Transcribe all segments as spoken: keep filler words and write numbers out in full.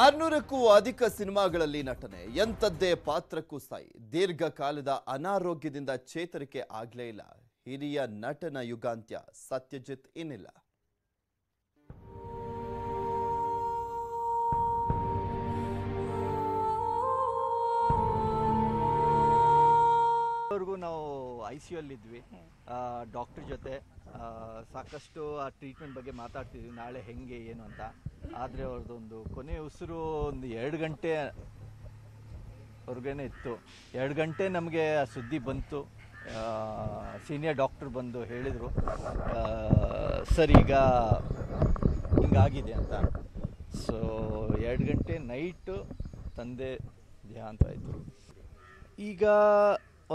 ಆರುನೂರಕ್ಕೂ ಅಧಿಕ ಸಿನಿಮಾಗಳಲ್ಲಿ ನಟನೆ, ಎಂತದ್ದೇ ಪಾತ್ರಕ್ಕೂ ಸಾಯಿ. ದೀರ್ಘಕಾಲದ ಅನಾರೋಗ್ಯದಿಂದ ಚೇತರಿಕೆ ಆಗಲೇ ಇಲ್ಲ. ಹಿರಿಯ ನಟನ ಯುಗಾಂತ್ಯ, ಸತ್ಯಜಿತ್ ಇನ್ನಿಲ್ಲ. ನಾವು ಐಸಿಯು ಅಲ್ಲಿ ಇದ್ವಿ, ಡಾಕ್ಟರ್ ಜೊತೆ ಸಾಕಷ್ಟು ಆ ಟ್ರೀಟ್ಮೆಂಟ್ ಬಗ್ಗೆ ಮಾತಾಡ್ತಿದ್ವಿ, ನಾಳೆ ಹೆಂಗೆ ಏನು ಅಂತ. ಆದರೆ ಅವ್ರದ್ದೊಂದು ಕೊನೆ ಉಸಿರು ಒಂದು ಎರಡು ಗಂಟೆ ಅವ್ರಿಗೇನೆ ಇತ್ತು. ಎರಡು ಗಂಟೆ ನಮಗೆ ಆ ಸುದ್ದಿ ಬಂತು. ಸೀನಿಯರ್ ಡಾಕ್ಟ್ರ್ ಬಂದು ಹೇಳಿದರು, ಸರ್ ಈಗ ಹಿಂಗಾಗಿದೆ ಅಂತ. ಸೊ ಎರಡು ಗಂಟೆ ನೈಟು ತಂದೆ ದೇಹಾಂತ ಆಯಿತು. ಈಗ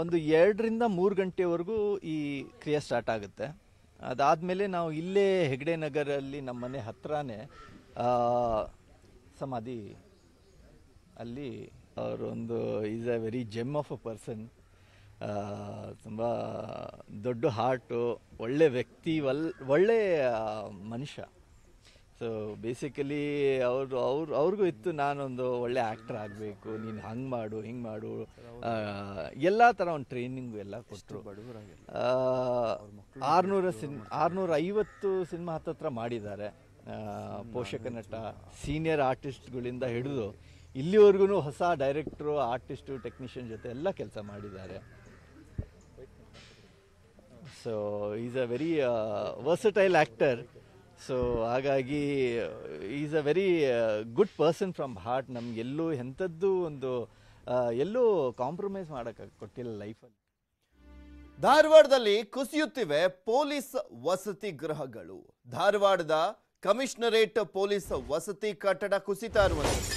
ಒಂದು ಎರಡರಿಂದ ಮೂರು ಗಂಟೆವರೆಗೂ ಈ ಕ್ರಿಯೆ ಸ್ಟಾರ್ಟ್ ಆಗುತ್ತೆ. ಅದಾದಮೇಲೆ ನಾವು ಇಲ್ಲೇ ಹೆಗಡೆ ನಗರಲ್ಲಿ ನಮ್ಮ ಮನೆ ಹತ್ರನೇ ಸಮಾಧಿ, ಅಲ್ಲಿ ಅವರೊಂದು is a very gem of a person. ತುಂಬ ದೊಡ್ಡ ಹಾರ್ಟು, ಒಳ್ಳೆ ವ್ಯಕ್ತಿ, ಒಲ್ ಒಳ್ಳೆ ಮನುಷ್ಯ. ಸೊ ಬೇಸಿಕಲಿ ಅವರು ಅವ್ರು ಅವ್ರಿಗೂ ಇತ್ತು, ನಾನೊಂದು ಒಳ್ಳೆ ಆ್ಯಕ್ಟರ್ ಆಗಬೇಕು, ನೀನು ಹಂಗೆ ಮಾಡು ಹಿಂಗೆ ಮಾಡು ಎಲ್ಲ ಥರ ಒಂದು ಟ್ರೈನಿಂಗು ಎಲ್ಲ ಕೊಟ್ಟರು. ಆರುನೂರ ಸಿನ್ ಆರುನೂರ ಐವತ್ತು ಸಿನಿಮಾ ಹತ್ತತ್ರ ಮಾಡಿದ್ದಾರೆ. ಪೋಷಕ ನಟ, ಸೀನಿಯರ್ ಆರ್ಟಿಸ್ಟ್ಗಳಿಂದ ಹಿಡಿದು ಇಲ್ಲಿವರೆಗೂ ಹೊಸ ಡೈರೆಕ್ಟ್ರು, ಆರ್ಟಿಸ್ಟು, ಟೆಕ್ನಿಷಿಯನ್ ಜೊತೆ ಎಲ್ಲ ಕೆಲಸ ಮಾಡಿದ್ದಾರೆ. So is a very versatile actor. So ಹಾಗಾಗಿ is a very good person from heart. ನಮಗೆಲ್ಲೂ ಎಂಥದ್ದು ಒಂದು ಎಲ್ಲೂ ಕಾಂಪ್ರಮೈಸ್ ಮಾಡೋಕ್ಕೆ ಕೊಟ್ಟಿಲ್ಲ ಲೈಫಲ್ಲಿ. ಧಾರವಾಡದಲ್ಲಿ ಕುಸಿಯುತ್ತಿವೆ ಪೊಲೀಸ್ ವಸತಿ ಗೃಹಗಳು. ಧಾರವಾಡದ ಕಮಿಷನರೇಟ್ ಪೊಲೀಸ್ ವಸತಿ ಕಟ್ಟಡ ಕುಸಿತಾ ಇರುವಂಥದ್ದು.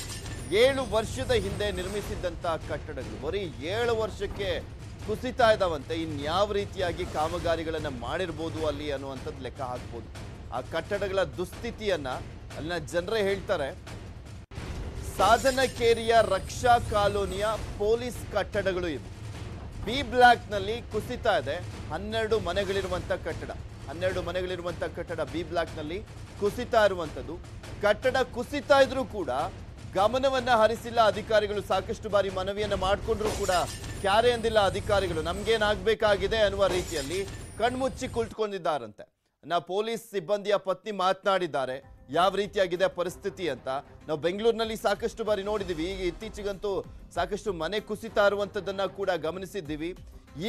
ಏಳು ವರ್ಷದ ಹಿಂದೆ ನಿರ್ಮಿಸಿದ್ದಂಥ ಕಟ್ಟಡಗಳು ಬರೀ ಏಳು ವರ್ಷಕ್ಕೆ ಕುಸಿತಾ ಇದ್ದಾವಂತೆ. ಇನ್ಯಾವ ರೀತಿಯಾಗಿ ಕಾಮಗಾರಿಗಳನ್ನು ಮಾಡಿರ್ಬೋದು ಅಲ್ಲಿ ಅನ್ನುವಂಥದ್ದು ಲೆಕ್ಕ ಹಾಕ್ಬೋದು. ಆ ಕಟ್ಟಡಗಳ ದುಸ್ಥಿತಿಯನ್ನ ಅಲ್ಲಿನ ಜನರೇ ಹೇಳ್ತಾರೆ. ಸಾಧನಕೇರಿಯ ರಕ್ಷಾ ಕಾಲೋನಿಯ ಪೊಲೀಸ್ ಕಟ್ಟಡಗಳು ಇವೆ. ಬಿ ಬ್ಲಾಕ್ನಲ್ಲಿ ಕುಸಿತಾ ಇದೆ. ಹನ್ನೆರಡು ಮನೆಗಳಿರುವಂಥ ಕಟ್ಟಡ, ಹನ್ನೆರಡು ಮನೆಗಳಿರುವಂಥ ಕಟ್ಟಡ ಬಿ ಬ್ಲಾಕ್ನಲ್ಲಿ ಕುಸಿತಾ ಇರುವಂಥದ್ದು. ಕಟ್ಟಡ ಕುಸಿತಾ ಇದ್ರೂ ಕೂಡ ಗಮನವನ್ನು ಹರಿಸಿಲ್ಲ ಅಧಿಕಾರಿಗಳು. ಸಾಕಷ್ಟು ಬಾರಿ ಮನವಿಯನ್ನು ಮಾಡಿಕೊಂಡ್ರೂ ಕೂಡ ಕ್ಯಾರೆ ಎಂದಿಲ್ಲ ಅಧಿಕಾರಿಗಳು. ನಮಗೇನಾಗಬೇಕಾಗಿದೆ ಅನ್ನುವ ರೀತಿಯಲ್ಲಿ ಕಣ್ಮುಚ್ಚಿ ಕುಳಿತುಕೊಂಡಿದ್ದಾರಂತೆ. ನಾವು ಪೊಲೀಸ್ ಸಿಬ್ಬಂದಿಯ ಪತ್ನಿ ಮಾತನಾಡಿದ್ದಾರೆ ಯಾವ ರೀತಿಯಾಗಿದೆ ಪರಿಸ್ಥಿತಿ ಅಂತ. ನಾವು ಬೆಂಗಳೂರಿನಲ್ಲಿ ಸಾಕಷ್ಟು ಬಾರಿ ನೋಡಿದ್ದೀವಿ. ಈಗ ಇತ್ತೀಚೆಗಂತೂ ಸಾಕಷ್ಟು ಮನೆ ಕುಸಿತಾ ಇರುವಂಥದ್ದನ್ನು ಕೂಡ ಗಮನಿಸಿದ್ದೀವಿ.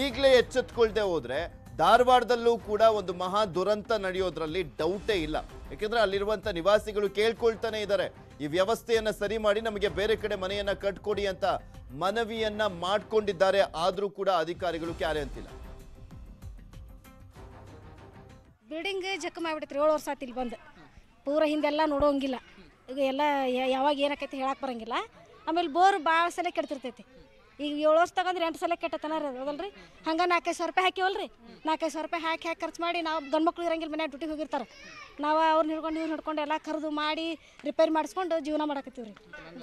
ಈಗಲೇ ಎಚ್ಚೆತ್ತುಕೊಳ್ಳದೆ ಹೋದರೆ ಧಾರವಾಡದಲ್ಲೂ ಕೂಡ ಒಂದು ಮಹಾ ದುರಂತ ನಡೆಯೋದ್ರಲ್ಲಿ ಡೌಟೇ ಇಲ್ಲ. ಯಾಕೆಂದರೆ ಅಲ್ಲಿರುವಂಥ ನಿವಾಸಿಗಳು ಕೇಳ್ಕೊಳ್ತಾನೆ ಇದ್ದಾರೆ, ಈ ವ್ಯವಸ್ಥೆಯನ್ನು ಸರಿ ಮಾಡಿ ನಮಗೆ ಬೇರೆ ಕಡೆ ಮನೆಯನ್ನು ಕಟ್ಕೊಡಿ ಅಂತ ಮನವಿಯನ್ನು ಮಾಡಿಕೊಂಡಿದ್ದಾರೆ. ಆದರೂ ಕೂಡ ಅಧಿಕಾರಿಗಳು ಕ್ಯಾರೆ ಅಂತಿಲ್ಲ. ಬಿಲ್ಡಿಂಗ್ ಜಖಮ್ ಆಗ್ಬಿಡ್ತೀರಿ. ಏಳು ವರ್ಷ ಆಯ್ತು ಇಲ್ಲಿ ಬಂದು, ಪೂರ ಹಿಂದೆಲ್ಲ ನೋಡೋಂಗಿಲ್ಲ. ಈಗ ಎಲ್ಲ ಯಾವಾಗ ಏನಾಕೈತಿ ಹೇಳಕ್ಕೆ ಬರೋಂಗಿಲ್ಲ. ಆಮೇಲೆ ಬೋರ್ ಭಾಳ ಸಲ ಕೆಡ್ತಿರ್ತೈತಿ. ಈಗ ಏಳು ವರ್ಷ ತಗೊಂಡ್ರೆ ಎಂಟು ಸಲ ಕೆಟ್ಟತನ ಅದಲ್ರಿ. ಹಂಗೆ ನಾಲ್ಕೈದು ಸಾವಿರ ರೂಪಾಯಿ ಹಾಕಿವಲ್ರಿ, ನಾಲ್ಕೈದು ಸಾವಿರ ರೂಪಾಯಿ ಹಾಕಿ ಹಾಕಿ ಖರ್ಚು ಮಾಡಿ. ನಾವು ಗಂಡು ಮಕ್ಕಳು ಇರೋಂಗಿಲ್ಲ, ಮನೆ ಡ್ಯೂಟಿಗೆ ಹೋಗಿರ್ತಾರೆ. ನಾವು ಅವ್ರನ್ನ ಹಿಡ್ಕೊಂಡು ಇವ್ರು ಹಿಡ್ಕೊಂಡು ಎಲ್ಲ ಕರೆದು ಮಾಡಿ ರಿಪೇರಿ ಮಾಡಿಸ್ಕೊಂಡು ಜೀವನ ಮಾಡಕತ್ತೀವಿ ರೀ.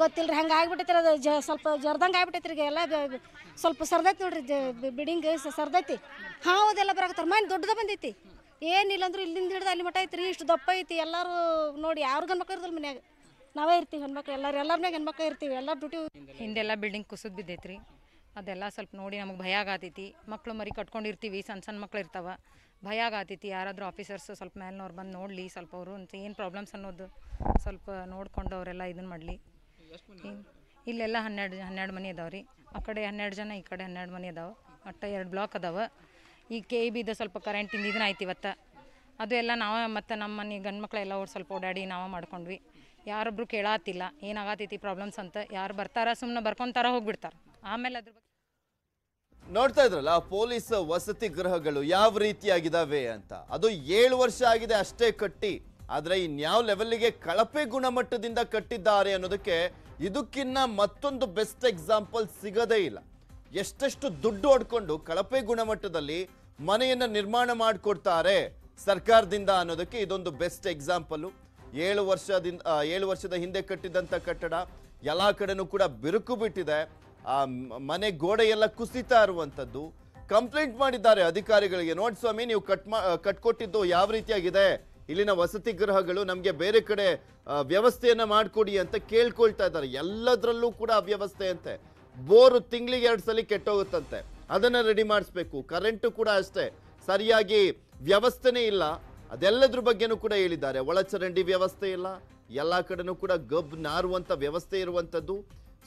ಗೊತ್ತಿಲ್ಲ ರೀ, ಹಂಗೆ ಆಗ್ಬಿಟ್ಟೈತಿ. ಅದು ಜ ಸ್ವಲ್ಪ ಜರ್ದಂಗೆ ಆಗ್ಬಿಟ್ಟೈತಿ ರೀ. ಎಲ್ಲ ಸ್ವಲ್ಪ ಸರ್ದೈತಿ ನೋಡಿರಿ, ಜ ಬಿಲ್ಡಿಂಗ್ ಸರ್ದೈತಿ. ಹಾಂ, ಅದೆಲ್ಲ ಬರಕತ್ತಾರೆ. ಮನೆ ದೊಡ್ಡದ ಬಂದೈತಿ, ಏನಿಲ್ಲ ಅಂದ್ರೆ ಇಲ್ಲಿಂದ ಹಿಡಿದು ಅಲ್ಲಿ ಮಠ ಐತ್ರಿ, ಇಷ್ಟು ದಪ್ಪ ಐತಿ. ಎಲ್ಲರೂ ನೋಡಿ, ಯಾರು ಗಂಡು ಮಕ್ಕಳು ಇರೋದಿಲ್ಲ ಮನ್ಯಾಗ, ನಾವೇ ಇರ್ತೀವಿ ಹೆಣ್ಮಕ್ಳು. ಎಲ್ಲರೂ ಎಲ್ಲರ ಮನ್ಯಾಗ ಹೆಣ್ಮಕ್ಳು ಇರ್ತೀವಿ. ಎಲ್ಲ ಡ್ಯೂಟಿ ಹಿಂದೆಲ್ಲ ಬಿಲ್ಡಿಂಗ್ ಕುಸಿದು ಬಿದ್ದೈತ್ರಿ. ಅದೆಲ್ಲ ಸ್ವಲ್ಪ ನೋಡಿ ನಮಗೆ ಭಯ ಆಗತೈತಿ. ಮಕ್ಕಳು ಮರಿ ಕಟ್ಕೊಂಡಿರ್ತೀವಿ, ಸಣ್ಣ ಸಣ್ಣ ಮಕ್ಳು ಇರ್ತಾವೆ. ಭಯ ಆಗತೈತಿ. ಯಾರಾದರೂ ಆಫೀಸರ್ಸ್ ಸ್ವಲ್ಪ ಮೇಲ್ನವ್ರು ಬಂದು ನೋಡಲಿ, ಸ್ವಲ್ಪ ಅವರು ಏನು ಪ್ರಾಬ್ಲಮ್ಸ್ ಅನ್ನೋದು ಸ್ವಲ್ಪ ನೋಡಿಕೊಂಡು ಅವರೆಲ್ಲ ಇದನ್ನು ಮಾಡಲಿ. ಇಲ್ಲೆಲ್ಲ ಹನ್ನೆರಡು ಹನ್ನೆರಡು ಮನೆ ಅದಾವೆ ರೀ. ಆ ಕಡೆ ಹನ್ನೆರಡು ಜನ, ಈ ಕಡೆ ಹನ್ನೆರಡು ಮನೆ ಅದಾವೆ. ಒಟ್ಟ ಎರಡು ಬ್ಲಾಕ್ ಅದಾವೆ. ಈ ಕೆ ಇ ಬಿದ ಸ್ವಲ್ಪ ಕರೆಂಟಿಂದ ಇದನ್ನ ಆಯ್ತು ಇವತ್ತು. ಅದು ಎಲ್ಲ ನಾವೇ ಮತ್ತು ನಮ್ಮ ಮನೆ ಗಂಡು ಮಕ್ಕಳೆಲ್ಲ ಅವ್ರು ಸ್ವಲ್ಪ ಓಡಾಡಿ ನಾವೇ ಮಾಡ್ಕೊಂಡ್ವಿ. ಯಾರೊಬ್ಬರು ಕೇಳಾತಿಲ್ಲ ಏನಾಗತೈತಿ ಪ್ರಾಬ್ಲಮ್ಸ್ ಅಂತ. ಯಾರು ಬರ್ತಾರ ಸುಮ್ಮನೆ ಬರ್ಕೊಂತಾರ, ಹೋಗ್ಬಿಡ್ತಾರೆ. ಆಮೇಲೆ ಅದ್ರ ಬಗ್ಗೆ ನೋಡ್ತಾ ಇದ್ರಲ್ಲ, ಪೊಲೀಸ್ ವಸತಿ ಗೃಹಗಳು ಯಾವ ರೀತಿಯಾಗಿದ್ದಾವೆ ಅಂತ. ಅದು ಏಳು ವರ್ಷ ಆಗಿದೆ ಅಷ್ಟೇ ಕಟ್ಟಿ. ಆದರೆ ಇನ್ಯಾವ ಲೆವೆಲ್ಗೆ ಕಳಪೆ ಗುಣಮಟ್ಟದಿಂದ ಕಟ್ಟಿದ್ದಾರೆ ಅನ್ನೋದಕ್ಕೆ ಇದಕ್ಕಿನ್ನ ಮತ್ತೊಂದು ಬೆಸ್ಟ್ ಎಕ್ಸಾಂಪಲ್ ಸಿಗದೇ ಇಲ್ಲ. ಎಷ್ಟೆಷ್ಟು ದುಡ್ಡು ಹೊಡ್ಕೊಂಡು ಕಳಪೆ ಗುಣಮಟ್ಟದಲ್ಲಿ ಮನೆಯನ್ನು ನಿರ್ಮಾಣ ಮಾಡಿಕೊಡ್ತಾರೆ ಸರ್ಕಾರದಿಂದ ಅನ್ನೋದಕ್ಕೆ ಇದೊಂದು ಬೆಸ್ಟ್ ಎಕ್ಸಾಂಪಲು. ಏಳು ವರ್ಷದಿಂದ ಏಳು ವರ್ಷದ ಹಿಂದೆ ಕಟ್ಟಿದಂಥ ಕಟ್ಟಡ ಎಲ್ಲ ಕಡೆನೂ ಕೂಡ ಬಿರುಕು ಬಿಟ್ಟಿದೆ. ಆ ಮನೆ ಗೋಡೆ ಎಲ್ಲ ಕುಸಿತಾ ಇರುವಂಥದ್ದು. ಕಂಪ್ಲೇಂಟ್ ಮಾಡಿದ್ದಾರೆ ಅಧಿಕಾರಿಗಳಿಗೆ, ನೋಡಿ ಸ್ವಾಮಿ, ನೀವು ಕಟ್ ಮಾ ಕಟ್ಕೊಟ್ಟಿದ್ದು ಯಾವ ರೀತಿಯಾಗಿದೆ ಇಲ್ಲಿನ ವಸತಿ ಗೃಹಗಳು, ನಮಗೆ ಬೇರೆ ಕಡೆ ವ್ಯವಸ್ಥೆಯನ್ನು ಮಾಡಿಕೊಡಿ ಅಂತ ಕೇಳಿಕೊಳ್ಳತಾ ಇದ್ದಾರೆ. ಎಲ್ಲದರಲ್ಲೂ ಕೂಡ ಅವ್ಯವಸ್ಥೆ ಅಂತೆ. ಬೋರ್ ತಿಂಗಳಿಗೆ ಎರಡು ಸಲ ಕೆಟ್ಟೋಗುತ್ತಂತೆ, ಅದನ್ನ ರೆಡಿ ಮಾಡಿಸಬೇಕು. ಕರೆಂಟ್ ಕೂಡ ಅಷ್ಟೇ, ಸರಿಯಾಗಿ ವ್ಯವಸ್ಥೆನೇ ಇಲ್ಲ. ಅದೆಲ್ಲದರ ಬಗ್ಗೆನೂ ಕೂಡ ಹೇಳಿದ್ದಾರೆ. ಒಳಚರಂಡಿ ವ್ಯವಸ್ಥೆ ಇಲ್ಲ, ಎಲ್ಲ ಕಡೆನೂ ಕೂಡ ಗಬ್ ನಾರುವಂತ ವ್ಯವಸ್ಥೆ ಇರುವಂತದ್ದು.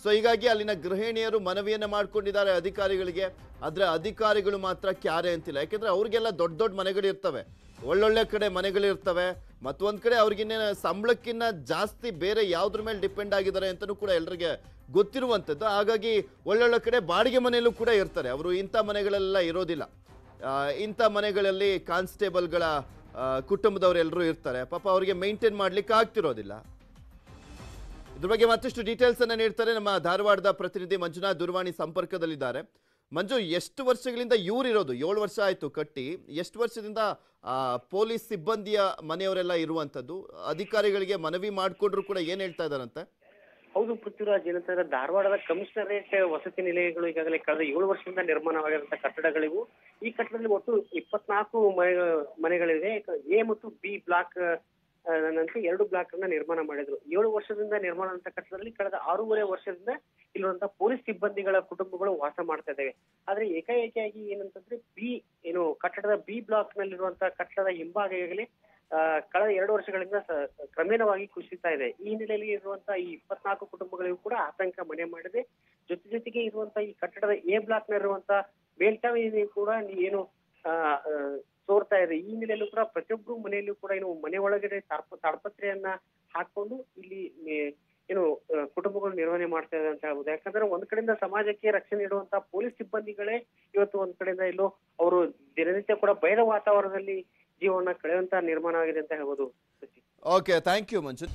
ಸೊ ಹೀಗಾಗಿ ಅಲ್ಲಿನ ಗೃಹಿಣಿಯರು ಮನವಿಯನ್ನು ಮಾಡ್ಕೊಂಡಿದ್ದಾರೆ ಅಧಿಕಾರಿಗಳಿಗೆ. ಆದರೆ ಅಧಿಕಾರಿಗಳು ಮಾತ್ರ ಕ್ಯಾರೆ ಅಂತಿಲ್ಲ. ಯಾಕೆಂದರೆ ಅವ್ರಿಗೆಲ್ಲ ದೊಡ್ಡ ದೊಡ್ಡ ಮನೆಗಳಿರ್ತವೆ, ಒಳ್ಳೊಳ್ಳೆ ಕಡೆ ಮನೆಗಳಿರ್ತವೆ. ಮತ್ತೊಂದು ಕಡೆ ಅವ್ರಿಗಿನ್ನ ಸಂಬಳಕ್ಕಿನ್ನ ಜಾಸ್ತಿ ಬೇರೆ ಯಾವುದ್ರ ಮೇಲೆ ಡಿಪೆಂಡ್ ಆಗಿದ್ದಾರೆ ಅಂತಲೂ ಕೂಡ ಎಲ್ಲರಿಗೆ ಗೊತ್ತಿರುವಂಥದ್ದು. ಹಾಗಾಗಿ ಒಳ್ಳೊಳ್ಳೆ ಕಡೆ ಬಾಡಿಗೆ ಮನೆಯಲ್ಲೂ ಕೂಡ ಇರ್ತಾರೆ ಅವರು. ಇಂಥ ಮನೆಗಳೆಲ್ಲ ಇರೋದಿಲ್ಲ. ಇಂಥ ಮನೆಗಳಲ್ಲಿ ಕಾನ್ಸ್ಟೇಬಲ್ಗಳ ಕುಟುಂಬದವರೆಲ್ಲರೂ ಇರ್ತಾರೆ. ಪಾಪ ಅವರಿಗೆ ಮೇಂಟೈನ್ ಮಾಡ್ಲಿಕ್ಕೆ ಆಗ್ತಿರೋದಿಲ್ಲ. ಇದ್ರ ಬಗ್ಗೆ ಮತ್ತಷ್ಟು ಡೀಟೇಲ್ಸ್ ಅನ್ನ ನೀಡ್ತಾರೆ ನಮ್ಮ ಧಾರವಾಡದ ಪ್ರತಿನಿಧಿ ಮಂಜುನಾಥ್. ದೂರವಾಣಿ ಸಂಪರ್ಕದಲ್ಲಿದ್ದಾರೆ. ಮಂಜು, ಎಷ್ಟು ವರ್ಷಗಳಿಂದ ಇವರಿರೋದು? ಏಳು ವರ್ಷ ಆಯ್ತು ಕಟ್ಟಿ. ಎಷ್ಟು ವರ್ಷದಿಂದ ಪೊಲೀಸ್ ಸಿಬ್ಬಂದಿಯ ಮನೆಯವರೆಲ್ಲ ಇರುವಂತದ್ದು? ಅಧಿಕಾರಿಗಳಿಗೆ ಮನವಿ ಮಾಡಿಕೊಂಡ್ರು ಕೂಡ ಏನ್ ಹೇಳ್ತಾ ಇದ್ದಾರಂತೆ? ಹೌದು ಪೃಥ್ವಿರಾಜ್, ಏನಂತಂದ್ರೆ ಧಾರವಾಡದ ಕಮಿಷನರೇಟ್ ವಸತಿ ನಿಲಯಗಳು ಈಗಾಗಲೇ ಕಳೆದ ಏಳು ವರ್ಷದಿಂದ ನಿರ್ಮಾಣವಾಗಿರುವಂತಹ ಕಟ್ಟಡಗಳಿವು. ಈ ಕಟ್ಟಡದಲ್ಲಿ ಒಟ್ಟು ಇಪ್ಪತ್ನಾಲ್ಕು ಮನೆ ಮನೆಗಳಿವೆ ಎ ಮತ್ತು ಬಿ ಬ್ಲಾಕ್ ನಂತರ ಎರಡು ಬ್ಲಾಕ್ ಅನ್ನ ನಿರ್ಮಾಣ ಮಾಡಿದ್ರು. ಏಳು ವರ್ಷದಿಂದ ನಿರ್ಮಾಣ ಅಂತ ಕಟ್ಟಡದಲ್ಲಿ ಕಳೆದ ಆರೂವರೆ ವರ್ಷದಿಂದ ಇಲ್ಲಿರುವಂತಹ ಪೊಲೀಸ್ ಸಿಬ್ಬಂದಿಗಳ ಕುಟುಂಬಗಳು ವಾಸ ಮಾಡ್ತಾ ಇದ್ದಾವೆ. ಆದ್ರೆ ಏಕಾಏಕಿಯಾಗಿ ಏನಂತಂದ್ರೆ ಬಿ ಏನು ಕಟ್ಟಡದ ಬಿ ಬ್ಲಾಕ್ ನಲ್ಲಿರುವಂತಹ ಕಟ್ಟಡದ ಹಿಂಭಾಗ ಈಗಾಗಲೇ ಅಹ್ ಕಳೆದ ಎರಡು ವರ್ಷಗಳಿಂದ ಕ್ರಮೇಣವಾಗಿ ಕುಸಿತಾ ಇದೆ. ಈ ಹಿನ್ನೆಲೆಯಲ್ಲಿ ಇರುವಂತಹ ಈ ಇಪ್ಪತ್ನಾಲ್ಕು ಕುಟುಂಬಗಳಿಗೂ ಕೂಡ ಆತಂಕ ಮನೆ ಮಾಡಿದೆ. ಜೊತೆ ಜೊತೆಗೆ ಇರುವಂತಹ ಈ ಕಟ್ಟಡದ ಎ ಬ್ಲಾಕ್ ನಲ್ಲಿರುವಂತಹ ಮೇಲ್ಚಾವಣಿ ಕೂಡ ಏನು ಸೋರ್ತಾ ಇದೆ. ಈ ಹಿನ್ನೆಲೆಯಲ್ಲೂ ಕೂಡ ಪ್ರತಿಯೊಬ್ಬರು ಮನೆಯಲ್ಲೂ ಕೂಡ ಏನು ಮನೆ ಒಳಗಡೆ ತಾಡ್ಪ ತಾಡ್ಪತ್ರೆಯನ್ನ ಹಾಕೊಂಡು ಇಲ್ಲಿ ಏನು ಕುಟುಂಬಗಳು ನಿರ್ವಹಣೆ ಮಾಡ್ತಾ ಇದೆ ಅಂತ ಹೇಳ್ಬೋದು. ಯಾಕಂದ್ರೆ ಒಂದ್ ಕಡೆಯಿಂದ ಸಮಾಜಕ್ಕೆ ರಕ್ಷಣೆ ನೀಡುವಂತಹ ಪೊಲೀಸ್ ಸಿಬ್ಬಂದಿಗಳೇ ಇವತ್ತು ಒಂದ್ ಕಡೆಯಿಂದ ಇಲ್ಲೋ ಅವರು ದಿನನಿತ್ಯ ಕೂಡ ಭಯದ ವಾತಾವರಣದಲ್ಲಿ ಜೀವನ ಕಳೆಯುವಂತ ನಿರ್ಮಾಣ ಆಗಿದೆ ಅಂತ ಹೇಳ್ಬೋದು. Okay, thank you Manju.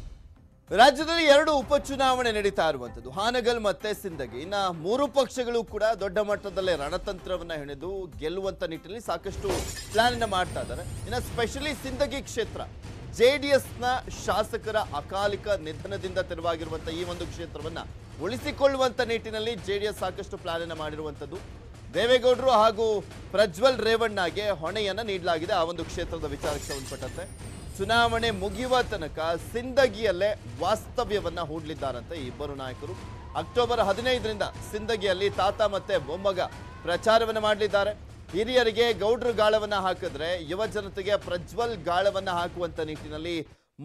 ರಾಜ್ಯದಲ್ಲಿ ಎರಡು ಉಪಚುನಾವಣೆ ನಡೀತಾ ಇರುವಂತದ್ದು, ಹಾನಗಲ್ ಮತ್ತೆ ಸಿಂದಗಿ. ಇನ್ನ ಮೂರು ಪಕ್ಷಗಳು ಕೂಡ ದೊಡ್ಡ ಮಟ್ಟದಲ್ಲೇ ರಣತಂತ್ರವನ್ನ ಹೆಣೆದು ಗೆಲ್ಲುವಂತ ನಿಟ್ಟಿನಲ್ಲಿ ಸಾಕಷ್ಟು ಪ್ಲಾನ್ ಅನ್ನ ಮಾಡ್ತಾ ಇದ್ದಾರೆ. ಇನ್ನ ಸ್ಪೆಷಲಿ ಸಿಂದಗಿ ಕ್ಷೇತ್ರ ಜೆಡಿಎಸ್ನ ಶಾಸಕರ ಅಕಾಲಿಕ ನಿಧನದಿಂದ ತೆರವಾಗಿರುವಂತಹ ಈ ಒಂದು ಕ್ಷೇತ್ರವನ್ನ ಉಳಿಸಿಕೊಳ್ಳುವಂತ ನಿಟ್ಟಿನಲ್ಲಿ ಜೆಡಿಎಸ್ ಸಾಕಷ್ಟು ಪ್ಲಾನ್ ಅನ್ನ ಮಾಡಿರುವಂತದ್ದು. ದೇವೇಗೌಡರು ಹಾಗೂ ಪ್ರಜ್ವಲ್ ರೇವಣ್ಣಗೆ ಹೊಣೆಯನ್ನ ನೀಡಲಾಗಿದೆ ಆ ಒಂದು ಕ್ಷೇತ್ರದ ವಿಚಾರಕ್ಕೆ ಸಂಬಂಧಪಟ್ಟಂತೆ. ಚುನಾವಣೆ ಮುಗಿಯುವ ತನಕ ಸಿಂದಗಿಯಲ್ಲೇ ವಾಸ್ತವ್ಯವನ್ನ ಹೂಡಲಿದ್ದಾರಂತೆ ಈ ಇಬ್ಬರು ನಾಯಕರು. ಅಕ್ಟೋಬರ್ ಹದಿನೈದರಿಂದ ಸಿಂದಗಿಯಲ್ಲಿ ತಾತ ಮತ್ತೆ ಮೊಮ್ಮಗ ಪ್ರಚಾರವನ್ನು ಮಾಡಲಿದ್ದಾರೆ. ಹಿರಿಯರಿಗೆ ಗೌಡ್ರು ಗಾಳವನ್ನ ಹಾಕಿದ್ರೆ ಯುವ ಜನತೆಗೆ ಪ್ರಜ್ವಲ್ ಗಾಳವನ್ನ ಹಾಕುವಂತ ನಿಟ್ಟಿನಲ್ಲಿ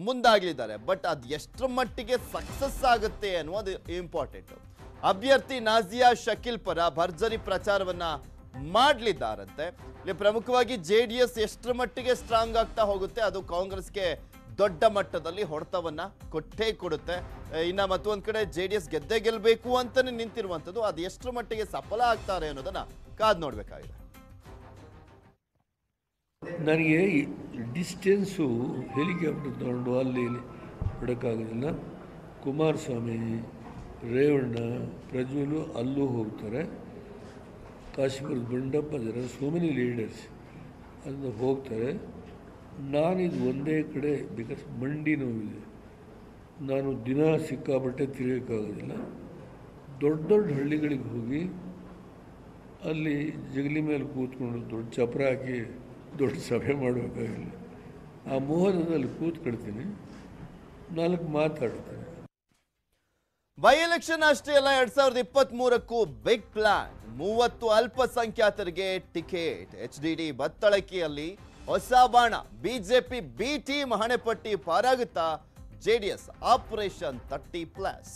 ಮುಂದಾಗಲಿದ್ದಾರೆ. ಬಟ್ ಅದ್ ಎಷ್ಟರ ಮಟ್ಟಿಗೆ ಸಕ್ಸಸ್ ಆಗುತ್ತೆ ಅನ್ನೋದು ಇಂಪಾರ್ಟೆಂಟ್. ಅಭ್ಯರ್ಥಿ ನಾಜಿಯಾ ಶಕೀಲ್ ಪರ ಭರ್ಜರಿ ಪ್ರಚಾರವನ್ನ ಮಾಡಲಿದ್ದಾರಂತೆ. ಇಲ್ಲಿ ಪ್ರಮುಖವಾಗಿ ಜೆ ಡಿ ಎಸ್ ಎಷ್ಟರ ಮಟ್ಟಿಗೆ ಸ್ಟ್ರಾಂಗ್ ಆಗ್ತಾ ಹೋಗುತ್ತೆ ಅದು ಕಾಂಗ್ರೆಸ್ಗೆ ದೊಡ್ಡ ಮಟ್ಟದಲ್ಲಿ ಹೊಡೆತವನ್ನ ಕೊಟ್ಟೇ ಕೊಡುತ್ತೆ. ಇನ್ನ ಮತ್ತೊಂದ್ ಕಡೆ ಜೆ ಡಿ ಎಸ್ ಗೆದ್ದೇ ಗೆಲ್ಲಬೇಕು ಅಂತಾನೆ ನಿಂತಿರುವಂತದ್ದು. ಅದು ಎಷ್ಟರ ಮಟ್ಟಿಗೆ ಸಫಲ ಆಗ್ತಾರೆ ಅನ್ನೋದನ್ನ ಕಾದ್ ನೋಡ್ಬೇಕಾಗಿದೆ. ನನಗೆ ಡಿಸ್ಟೆನ್ಸು ಹೆಲಿಕಾಪ್ಟರ್ ತಗೊಂಡು ಅಲ್ಲಿ ಬಿಡೋಕ್ಕಾಗೋದಿಲ್ಲ. ಕುಮಾರಸ್ವಾಮಿ, ರೇವಣ್ಣ, ಪ್ರಜ್ವಲು ಅಲ್ಲೂ ಹೋಗ್ತಾರೆ. ಕಾಶ್ಮೀರದ ಬಂಡಪ್ಪ, ಜನ ಸೋ ಮೆನಿ ಲೀಡರ್ಸ್ ಅದನ್ನ ಹೋಗ್ತಾರೆ. ನಾನಿದು ಒಂದೇ ಕಡೆ ಬಿಕಾಸ್ ಮಂಡಿ ನೋವಿದೆ. ನಾನು ದಿನ ಸಿಕ್ಕಾಪಟ್ಟೆ ತಿರುಗೋಕ್ಕಾಗೋದಿಲ್ಲ. ದೊಡ್ಡ ದೊಡ್ಡ ಹಳ್ಳಿಗಳಿಗೆ ಹೋಗಿ ಅಲ್ಲಿ ಜಗಲಿ ಮೇಲೆ ಕೂತ್ಕೊಂಡು ದೊಡ್ಡ ಚಪ್ರ ಹಾಕಿ ದೊಡ್ಡ ಸಭೆ ಮಾಡಬೇಕಾಗಿಲ್ಲ. ಆ ಮೋಹನದಲ್ಲಿ ಕೂತ್ಕೊಳ್ತೀನಿ, ನಾಲ್ಕು ಮಾತಾಡ್ತೀನಿ. ಬೈ ಎಲೆಕ್ಷನ್ ಅಷ್ಟೇ ಅಲ್ಲ, ಎರಡ್ ಸಾವಿರದ ಇಪ್ಪತ್ತ್ ಮೂರಕ್ಕೂ ಬಿಗ್ ಪ್ಲಾನ್. ಮೂವತ್ತು ಅಲ್ಪಸಂಖ್ಯಾತರಿಗೆ ಟಿಕೆಟ್. ಎಚ್ ಡಿ ಡಿ ಬತ್ತಳಕಿಯಲ್ಲಿ ಹೊಸ ಬಾಣ. ಬಿಜೆಪಿ ಬಿ ಟೀಮ್ ಹಣೆಪಟ್ಟಿ ಪಾರಾಗುತ್ತಾ? JDS operation thirty plus.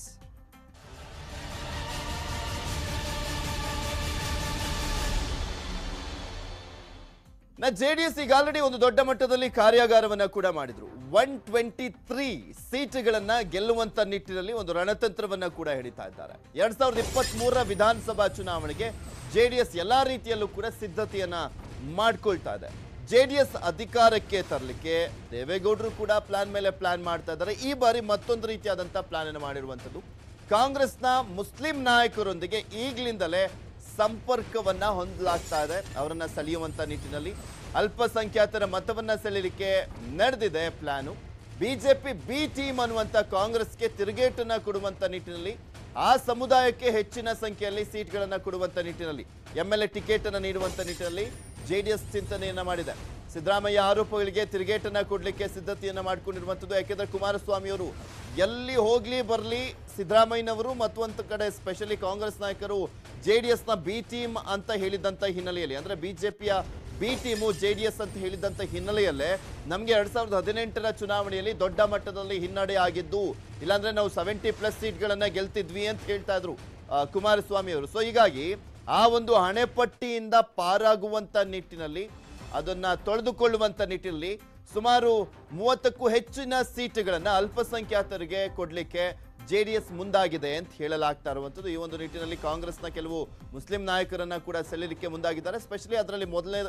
ನಾ ಜೆಡಿಎಸ್ ಈಗ ಆಲ್ರೆಡಿ ಒಂದು ದೊಡ್ಡ ಮಟ್ಟದಲ್ಲಿ ಕಾರ್ಯಾಗಾರವನ್ನ ಕೂಡ ಮಾಡಿದ್ರು. ಒನ್ ಟ್ವೆಂಟಿ ತ್ರೀ ಸೀಟುಗಳನ್ನ ಗೆಲ್ಲುವಂತ ನಿಟ್ಟಿನಲ್ಲಿ ಒಂದು ರಣತಂತ್ರವನ್ನ ಕೂಡ ಹಿಡಿತಾ ಇದ್ದಾರೆ. ಎರಡ್ ಸಾವಿರದ ಇಪ್ಪತ್ತ್ ಮೂರರ ವಿಧಾನಸಭಾ ಚುನಾವಣೆಗೆ ಜೆಡಿಎಸ್ ಎಲ್ಲಾ ರೀತಿಯಲ್ಲೂ ಕೂಡ ಸಿದ್ಧತೆಯನ್ನ ಮಾಡ್ಕೊಳ್ತಾ ಇದೆ. ಜೆಡಿಎಸ್ ಅಧಿಕಾರಕ್ಕೆ ತರಲಿಕ್ಕೆ ದೇವೇಗೌಡರು ಕೂಡ ಪ್ಲಾನ್ ಮೇಲೆ ಪ್ಲಾನ್ ಮಾಡ್ತಾ ಇದ್ದಾರೆ. ಈ ಬಾರಿ ಮತ್ತೊಂದು ರೀತಿಯಾದಂತಹ ಪ್ಲಾನ್ ಅನ್ನು ಮಾಡಿರುವಂತದ್ದು. ಕಾಂಗ್ರೆಸ್ನ ಮುಸ್ಲಿಂ ನಾಯಕರೊಂದಿಗೆ ಈಗ್ಲಿಂದಲೇ ಸಂಪರ್ಕವನ್ನ ಹೊಂದಲಾಗ್ತಾ ಇದೆ. ಅವರನ್ನ ಸೆಳೆಯುವಂತ ನಿಟ್ಟಿನಲ್ಲಿ ಅಲ್ಪಸಂಖ್ಯಾತರ ಮತವನ್ನ ಸೆಳೆಯಲಿಕ್ಕೆ ನಡೆದಿದೆ ಪ್ಲಾನು. ಬಿಜೆಪಿ ಬಿ ಟೀಮ್ ಅನ್ನುವಂತ ಕಾಂಗ್ರೆಸ್ಗೆ ತಿರುಗೇಟನ್ನ ಕೊಡುವಂತ ನಿಟ್ಟಿನಲ್ಲಿ, ಆ ಸಮುದಾಯಕ್ಕೆ ಹೆಚ್ಚಿನ ಸಂಖ್ಯೆಯಲ್ಲಿ ಸೀಟ್ಗಳನ್ನ ಕೊಡುವಂತ ನಿಟ್ಟಿನಲ್ಲಿ, ಎಂ ಎಲ್ ಎ ಟಿಕೆಟ್ ಅನ್ನ ನೀಡುವಂತ ನಿಟ್ಟಿನಲ್ಲಿ ಜೆಡಿಎಸ್ ಚಿಂತನೆಯನ್ನ ಮಾಡಿದೆ. ಸಿದ್ದರಾಮಯ್ಯ ಆರೋಪಗಳಿಗೆ ತಿರುಗೇಟನ್ನ ಕೊಡಲಿಕ್ಕೆ ಸಿದ್ಧತೆಯನ್ನ ಮಾಡಿಕೊಂಡಿರುವಂತದ್ದು. ಯಾಕೆಂದ್ರೆ ಕುಮಾರಸ್ವಾಮಿ ಅವರು ಎಲ್ಲಿ ಹೋಗ್ಲಿ ಬರಲಿ ಸಿದ್ದರಾಮಯ್ಯನವರು ಮತ್ತೊಂದು ಕಡೆ ಸ್ಪೆಷಲಿ ಕಾಂಗ್ರೆಸ್ ನಾಯಕರು ಜೆಡಿಎಸ್ ನ ಬಿ ಟೀಮ್ ಅಂತ ಹೇಳಿದಂತ ಹಿನ್ನೆಲೆಯಲ್ಲಿ, ಅಂದ್ರೆ ಬಿಜೆಪಿಯ ಬಿ ಟೀಮು ಜೆಡಿಎಸ್ ಅಂತ ಹೇಳಿದಂತ ಹಿನ್ನೆಲೆಯಲ್ಲೇ ನಮಗೆ ಎರಡ್ ಸಾವಿರದ ಹದಿನೆಂಟರ ಚುನಾವಣೆಯಲ್ಲಿ ದೊಡ್ಡ ಮಟ್ಟದಲ್ಲಿ ಹಿನ್ನಡೆ ಆಗಿದ್ದು, ಇಲ್ಲಾಂದ್ರೆ ನಾವು ಸೆವೆಂಟಿ ಪ್ಲಸ್ ಸೀಟ್ಗಳನ್ನ ಗೆಲ್ತಿದ್ವಿ ಅಂತ ಹೇಳ್ತಾ ಇದ್ರು ಕುಮಾರಸ್ವಾಮಿ ಅವರು. ಸೊ ಹೀಗಾಗಿ ಆ ಒಂದು ಹಣೆಪಟ್ಟಿಯಿಂದ ಪಾರಾಗುವಂತ ನಿಟ್ಟಿನಲ್ಲಿ, ಅದನ್ನ ತೊಳೆದುಕೊಳ್ಳುವಂತ ನಿಟ್ಟಿನಲ್ಲಿ ಸುಮಾರು ಮೂವತ್ತಕ್ಕೂ ಹೆಚ್ಚಿನ ಸೀಟುಗಳನ್ನ ಅಲ್ಪಸಂಖ್ಯಾತರಿಗೆ ಕೊಡಲಿಕ್ಕೆ ಜೆಡಿಎಸ್ ಮುಂದಾಗಿದೆ ಅಂತ ಹೇಳಲಾಗ್ತಾ ಇರುವಂತದ್ದು. ಈ ಒಂದು ನಿಟ್ಟಿನಲ್ಲಿ ಕಾಂಗ್ರೆಸ್ನ ಕೆಲವು ಮುಸ್ಲಿಂ ನಾಯಕರನ್ನ ಕೂಡ ಸೆಳೆಯಲಿಕ್ಕೆ ಮುಂದಾಗಿದ್ದಾರೆ. ಸ್ಪೆಷಲಿ ಅದರಲ್ಲಿ ಮೊದಲೇ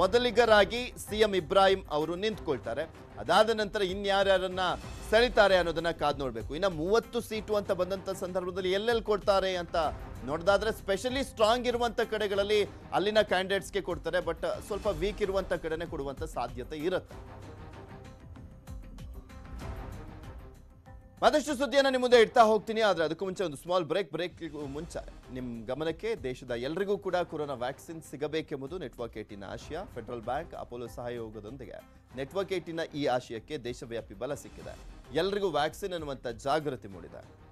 ಮೊದಲಿಗರಾಗಿ ಸಿಎಂ ಇಬ್ರಾಹಿಂ ಅವರು ನಿಂತ್ಕೊಳ್ತಾರೆ. ಅದಾದ ನಂತರ ಇನ್ಯಾರ್ಯಾರನ್ನ ಸೆಳಿತಾರೆ ಅನ್ನೋದನ್ನ ಕಾದ್ ನೋಡ್ಬೇಕು. ಇನ್ನ ಮೂವತ್ತು ಸೀಟು ಅಂತ ಬಂದಂತ ಸಂದರ್ಭದಲ್ಲಿ ಎಲ್ಲೆಲ್ಲಿ ಕೊಡ್ತಾರೆ ಅಂತ ನೋಡೋದಾದ್ರೆ ಸ್ಪೆಷಲಿ ಸ್ಟ್ರಾಂಗ್ ಇರುವಂತ ಕಡೆಗಳಲ್ಲಿ ಅಲ್ಲಿನ ಕ್ಯಾಂಡಿಡೇಟ್ಸ್ಗೆ ಕೊಡ್ತಾರೆ, ಬಟ್ ಸ್ವಲ್ಪ ವೀಕ್ ಇರುವಂತ ಕಡೆನೆ ಕೊಡುವಂತ ಸಾಧ್ಯತೆ ಇರುತ್ತೆ. ಮತ್ತಷ್ಟು ಸುದ್ದಿಯನ್ನು ನಿಮ್ಮ ಮುಂದೆ ಇಡ್ತಾ ಹೋಗ್ತೀನಿ, ಆದರೆ ಅದಕ್ಕೂ ಮುಂಚೆ ಒಂದು ಸ್ಮಾಲ್ ಬ್ರೇಕ್. ಬ್ರೇಕ್ಗೂ ಮುಂಚೆ ನಿಮ್ಮ ಗಮನಕ್ಕೆ ದೇಶದ ಎಲ್ಲರಿಗೂ ಕೂಡ ಕೊರೋನಾ ವ್ಯಾಕ್ಸಿನ್ ಸಿಗಬೇಕೆಂಬುದು ನೆಟ್ವರ್ಕ್ ಏಟಿನ ಆಶಯ. ಫೆಡರಲ್ ಬ್ಯಾಂಕ್ ಅಪೋಲೋ ಸಹಯೋಗದೊಂದಿಗೆ ನೆಟ್ವರ್ಕ್ ಏಟಿನ ಈ ಆಶಯಕ್ಕೆ ದೇಶವ್ಯಾಪಿ ಬಲ ಸಿಕ್ಕಿದೆ. ಎಲ್ಲರಿಗೂ ವ್ಯಾಕ್ಸಿನ್ ಅನ್ನುವಂಥ ಜಾಗೃತಿ ಮೂಡಿದೆ.